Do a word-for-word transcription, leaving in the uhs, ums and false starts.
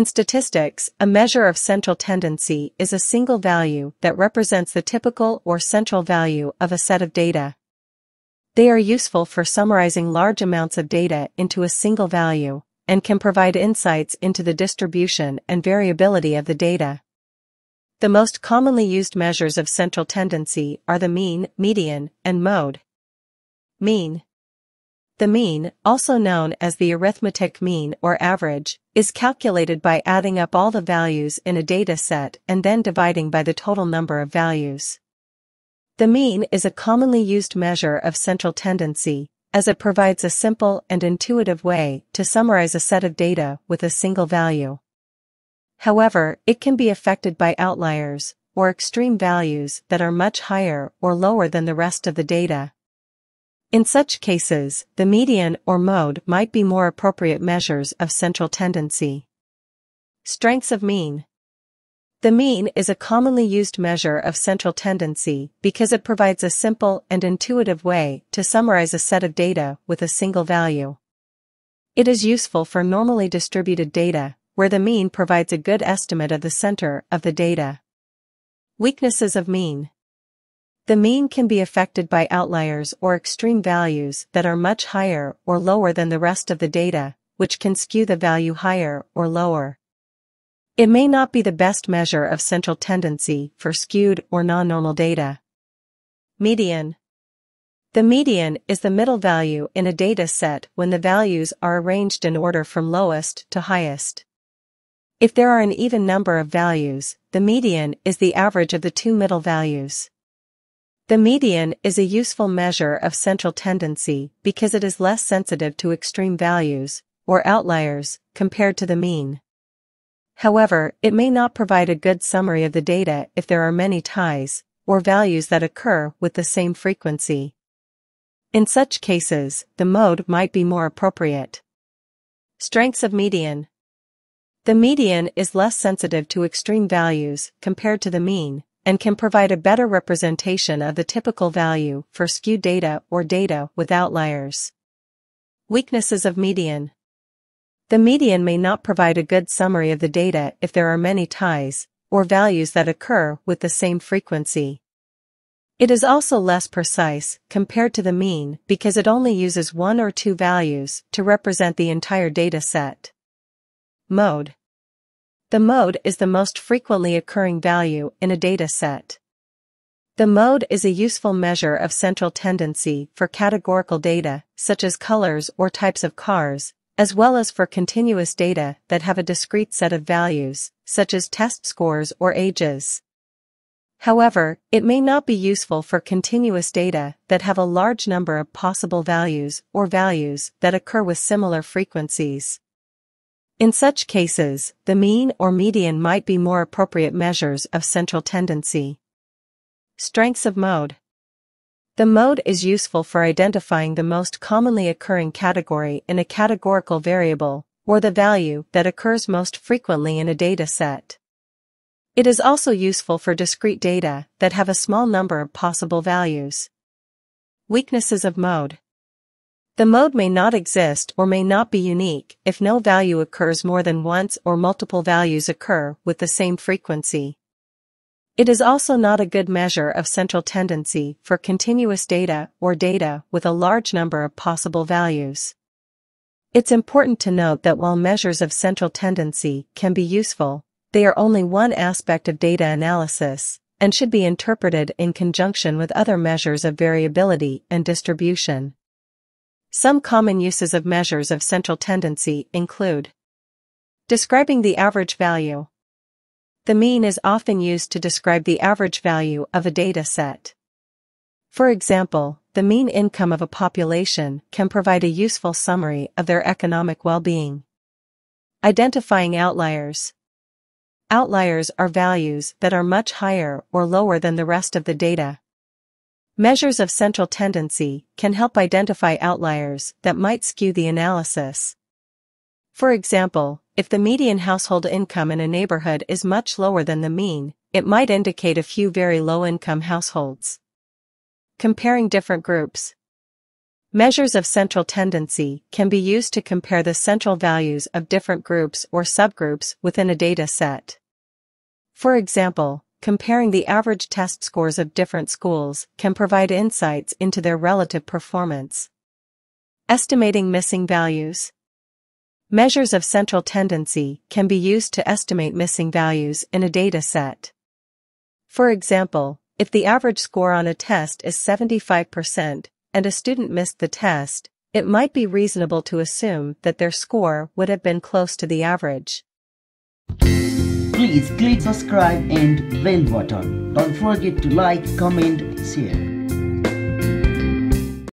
In statistics, a measure of central tendency is a single value that represents the typical or central value of a set of data. They are useful for summarizing large amounts of data into a single value, and can provide insights into the distribution and variability of the data. The most commonly used measures of central tendency are the mean, median, and mode. Mean. The mean, also known as the arithmetic mean or average, is calculated by adding up all the values in a data set and then dividing by the total number of values. The mean is a commonly used measure of central tendency, as it provides a simple and intuitive way to summarize a set of data with a single value. However, it can be affected by outliers, or extreme values that are much higher or lower than the rest of the data. In such cases, the median or mode might be more appropriate measures of central tendency. Strengths of mean. The mean is a commonly used measure of central tendency because it provides a simple and intuitive way to summarize a set of data with a single value. It is useful for normally distributed data, where the mean provides a good estimate of the center of the data. Weaknesses of mean. The mean can be affected by outliers or extreme values that are much higher or lower than the rest of the data, which can skew the value higher or lower. It may not be the best measure of central tendency for skewed or non-normal data. Median. The median is the middle value in a data set when the values are arranged in order from lowest to highest. If there are an even number of values, the median is the average of the two middle values. The median is a useful measure of central tendency because it is less sensitive to extreme values, or outliers, compared to the mean. However, it may not provide a good summary of the data if there are many ties, or values that occur with the same frequency. In such cases, the mode might be more appropriate. Strengths of median. The median is less sensitive to extreme values compared to the mean, and can provide a better representation of the typical value for skewed data or data with outliers. Weaknesses of median. The median may not provide a good summary of the data if there are many ties, or values that occur with the same frequency. It is also less precise compared to the mean because it only uses one or two values to represent the entire data set. Mode. The mode is the most frequently occurring value in a data set. The mode is a useful measure of central tendency for categorical data, such as colors or types of cars, as well as for continuous data that have a discrete set of values, such as test scores or ages. However, it may not be useful for continuous data that have a large number of possible values or values that occur with similar frequencies. In such cases, the mean or median might be more appropriate measures of central tendency. Strengths of mode. The mode is useful for identifying the most commonly occurring category in a categorical variable, or the value that occurs most frequently in a data set. It is also useful for discrete data that have a small number of possible values. Weaknesses of mode. The mode may not exist or may not be unique if no value occurs more than once or multiple values occur with the same frequency. It is also not a good measure of central tendency for continuous data or data with a large number of possible values. It's important to note that while measures of central tendency can be useful, they are only one aspect of data analysis and should be interpreted in conjunction with other measures of variability and distribution. Some common uses of measures of central tendency include describing the average value. The mean is often used to describe the average value of a data set. For example, the mean income of a population can provide a useful summary of their economic well-being. Identifying outliers. Outliers are values that are much higher or lower than the rest of the data. Measures of central tendency can help identify outliers that might skew the analysis. For example, if the median household income in a neighborhood is much lower than the mean, it might indicate a few very low-income households. Comparing different groups. Measures of central tendency can be used to compare the central values of different groups or subgroups within a data set. For example, comparing the average test scores of different schools can provide insights into their relative performance. Estimating missing values. Measures of central tendency can be used to estimate missing values in a data set. For example, if the average score on a test is seventy-five percent, and a student missed the test, it might be reasonable to assume that their score would have been close to the average. Please click subscribe and bell button. Don't forget to like, comment, share.